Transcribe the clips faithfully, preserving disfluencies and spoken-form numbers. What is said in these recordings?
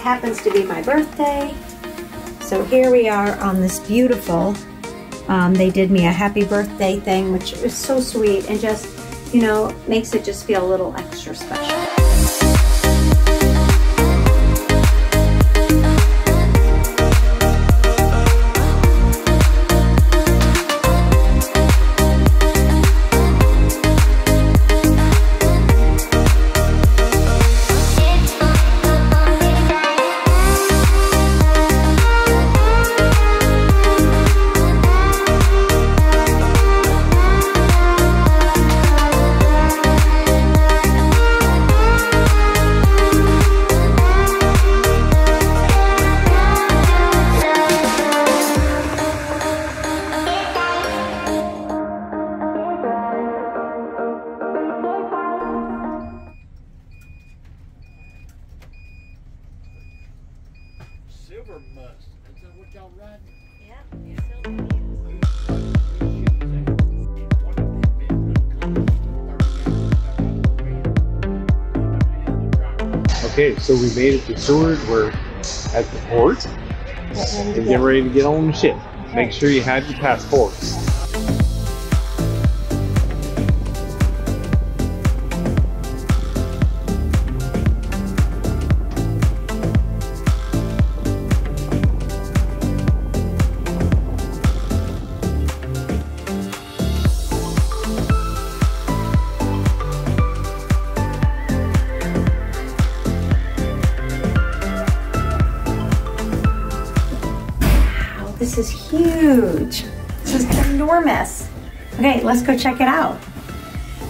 happens to be my birthday. So here we are on this beautiful, um, they did me a happy birthday thing, which is so sweet and just, you know, makes it just feel a little extra special. Silver must. Is that what y'all riding? Yeah, yeah. Silver must. Okay, so we made it to Seward. We're at the port and get ready to get on the ship. Make sure you have your passports. This is huge. This is enormous. Okay, let's go check it out.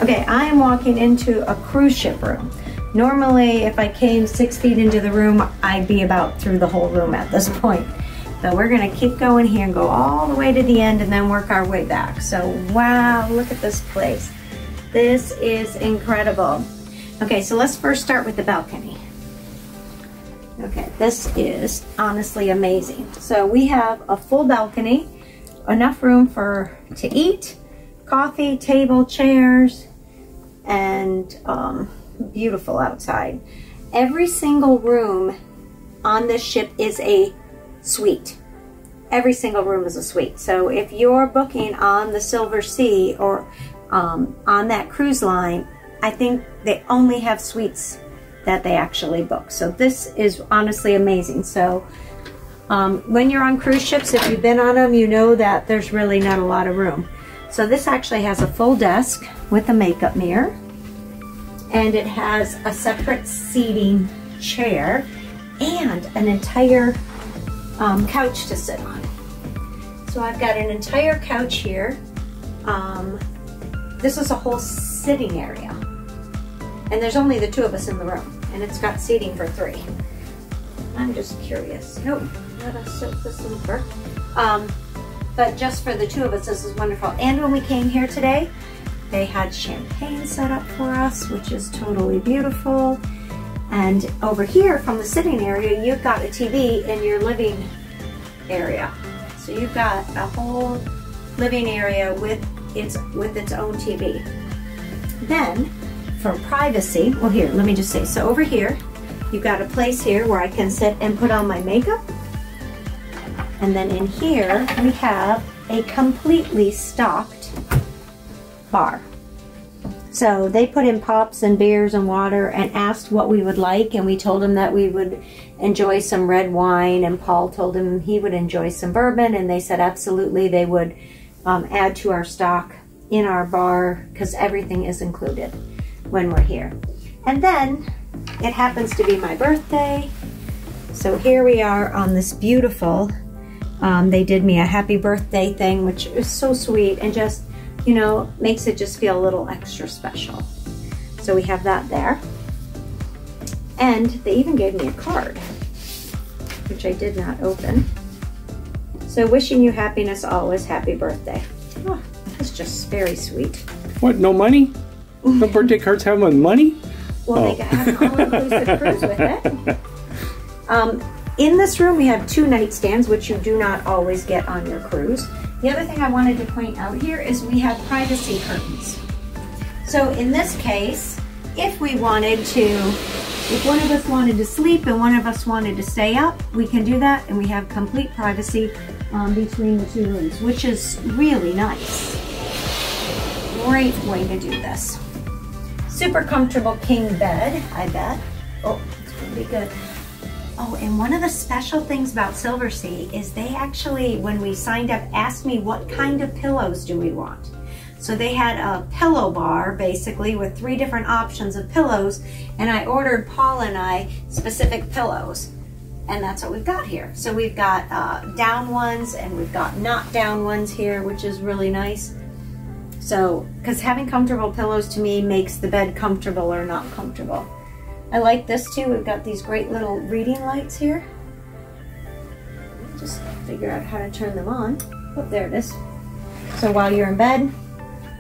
Okay, I am walking into a cruise ship room. Normally, if I came six feet into the room, I'd be about through the whole room at this point. But we're gonna keep going here and go all the way to the end and then work our way back. So, wow, look at this place. This is incredible. Okay, so let's first start with the balcony. Okay, this is honestly amazing. So we have a full balcony, enough room for to eat, coffee, table, chairs, and um, beautiful outside. Every single room on this ship is a suite. Every single room is a suite. So if you're booking on the Silversea or um, on that cruise line, I think they only have suites that they actually book. So this is honestly amazing. So um, when you're on cruise ships, if you've been on them, you know that there's really not a lot of room. So this actually has a full desk with a makeup mirror, and it has a separate seating chair and an entire um, couch to sit on. So I've got an entire couch here. Um, this is a whole sitting area. And there's only the two of us in the room, and it's got seating for three. I'm just curious. Nope, let us soak this in first. Um, but just for the two of us, this is wonderful. And when we came here today, they had champagne set up for us, which is totally beautiful. And over here from the sitting area, you've got a T V in your living area. So you've got a whole living area with its, with its own T V. Then, for privacy, well here, let me just say, so over here, you've got a place here where I can sit and put on my makeup. And then in here, we have a completely stocked bar. So they put in pops and beers and water and asked what we would like, and we told them that we would enjoy some red wine, and Paul told him he would enjoy some bourbon, and they said absolutely they would um, add to our stock in our bar because everything is included when we're here. And then it happens to be my birthday. So here we are on this beautiful, um, they did me a happy birthday thing, which is so sweet and just, you know, makes it just feel a little extra special. So we have that there. And they even gave me a card, which I did not open. So wishing you happiness always, happy birthday. Oh, that's just very sweet. What, no money? No birthday cards have money? Well, oh. They have an all-inclusive cruise with it. Um, in this room, we have two nightstands, which you do not always get on your cruise. The other thing I wanted to point out here is we have privacy curtains. So in this case, if we wanted to If one of us wanted to sleep and one of us wanted to stay up, we can do that, and we have complete privacy um, between the two rooms, which is really nice. Great way to do this. Super comfortable king bed, I bet. Oh, it's gonna be good. Oh, and one of the special things about Silversea is they actually, when we signed up, asked me what kind of pillows do we want. So they had a pillow bar, basically, with three different options of pillows, and I ordered Paul and I specific pillows, and that's what we've got here. So we've got uh, down ones, and we've got not down ones here, which is really nice. So, because having comfortable pillows to me makes the bed comfortable or not comfortable. I like this too. We've got these great little reading lights here. Just figure out how to turn them on. Oh, there it is. So while you're in bed,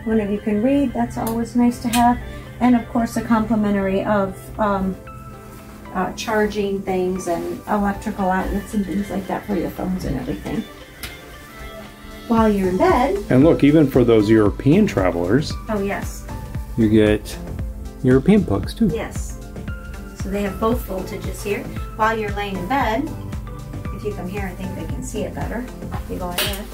one of you can read. That's always nice to have. And of course, a complimentary of um, uh, charging things and electrical outlets and things like that for your phones and everything while you're in bed. And look, even for those European travelers. Oh, yes. You get European plugs too. Yes. So they have both voltages here. While you're laying in bed, if you come here, I think they can see it better. If you go in there.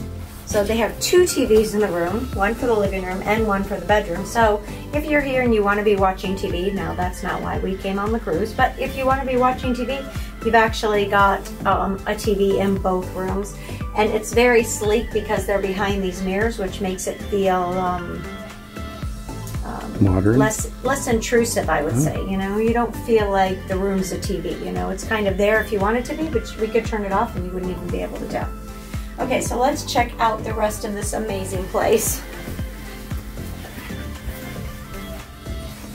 So they have two T Vs in the room, one for the living room and one for the bedroom. So if you're here and you want to be watching T V, now that's not why we came on the cruise, but if you want to be watching T V, you've actually got um, a T V in both rooms. And it's very sleek because they're behind these mirrors, which makes it feel um, um, modern, less, less intrusive, I would oh. say. You know, you don't feel like the room's a T V, you know, it's kind of there if you want it to be, but we could turn it off and you wouldn't even be able to tell. Okay, so let's check out the rest of this amazing place.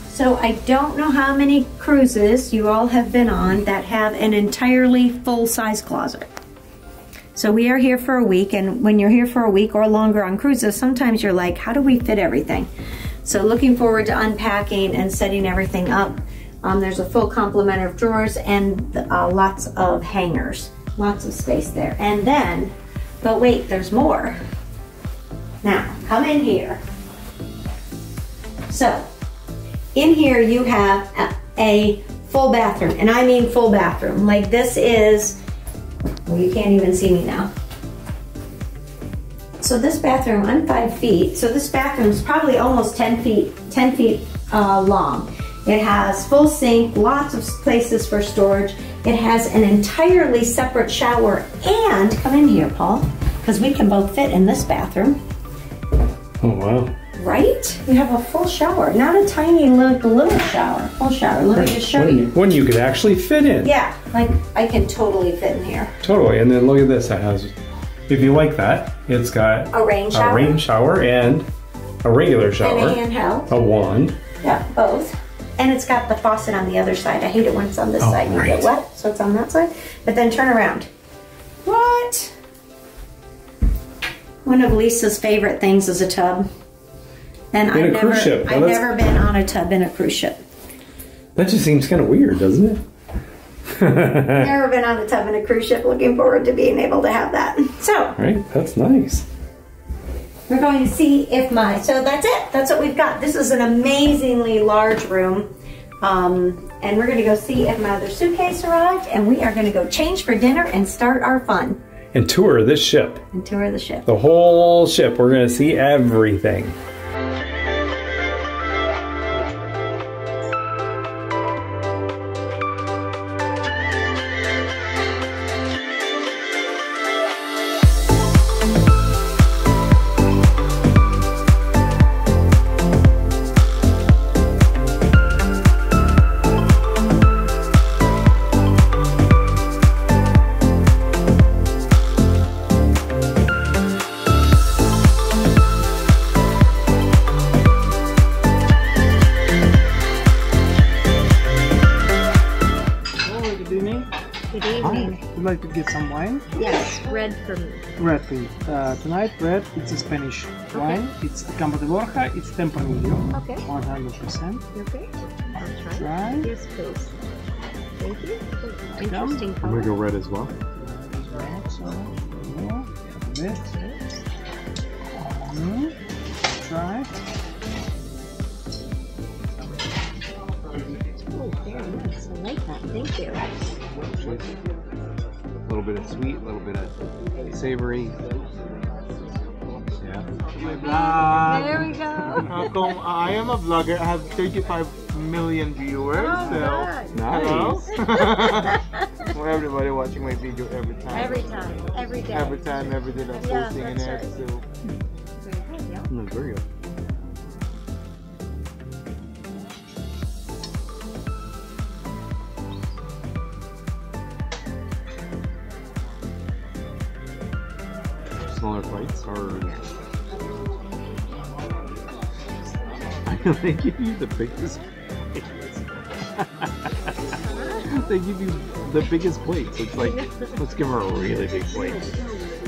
So I don't know how many cruises you all have been on that have an entirely full-size closet. So we are here for a week, and when you're here for a week or longer on cruises, sometimes you're like, how do we fit everything? So looking forward to unpacking and setting everything up. Um, there's a full complement of drawers and uh, lots of hangers, lots of space there. And then, but wait, there's more. Now, come in here. So, in here you have a, a full bathroom, and I mean full bathroom. Like this is, well, you can't even see me now. So this bathroom, I'm five feet, so this bathroom is probably almost ten feet, ten feet uh, long. It has full sink, lots of places for storage. It has an entirely separate shower, and come in here, Paul, because we can both fit in this bathroom. Oh, wow. Right? You have a full shower, not a tiny little, little shower, full shower. Let me just show you. One you could actually fit in. Yeah, like I can totally fit in here. Totally, and then look at this. It has, if you like that, it's got a rain shower, a rain shower and a regular shower. And a handheld. A wand. Yeah, both. And it's got the faucet on the other side. I hate it when it's on this oh, side. You right. get wet, so it's on that side. But then turn around. What? One of Lisa's favorite things is a tub. And in I've, a never, cruise ship. I've never been on a tub in a cruise ship. That just seems kind of weird, doesn't it? Never been on a tub in a cruise ship. Looking forward to being able to have that. So. All right, that's nice. We're going to see if my, so that's it. That's what we've got. This is an amazingly large room. Um, and we're going to go see if my other suitcase arrived. And we are going to go change for dinner and start our fun. And tour this ship. And tour the ship. The whole ship. We're going to see everything. To get some wine? Yes, red for me. Red for you. Uh, tonight, red, it's a Spanish okay. wine. It's Campo de Borja, it's Tempranillo. Okay. one hundred percent. Okay. I'll try. try. Yes, please. Thank you. Interesting color. I'm going to go red as well. Red, so, yeah, red. Mm. Try. Oh, very nice. like that. Thank you. A little bit of sweet, a little bit of savory. Yeah. There we go. How come I am a vlogger? I have thirty-five million viewers. Oh, so God. Nice. Hello. Well, everybody watching my video every time. Every time. Every day. Every time, every day. I'm yeah, posting in there. Right. So. Mm, there you go. Smaller plates or I they give you the biggest plates. They give you the biggest plates. It's like, let's give her a really big plate.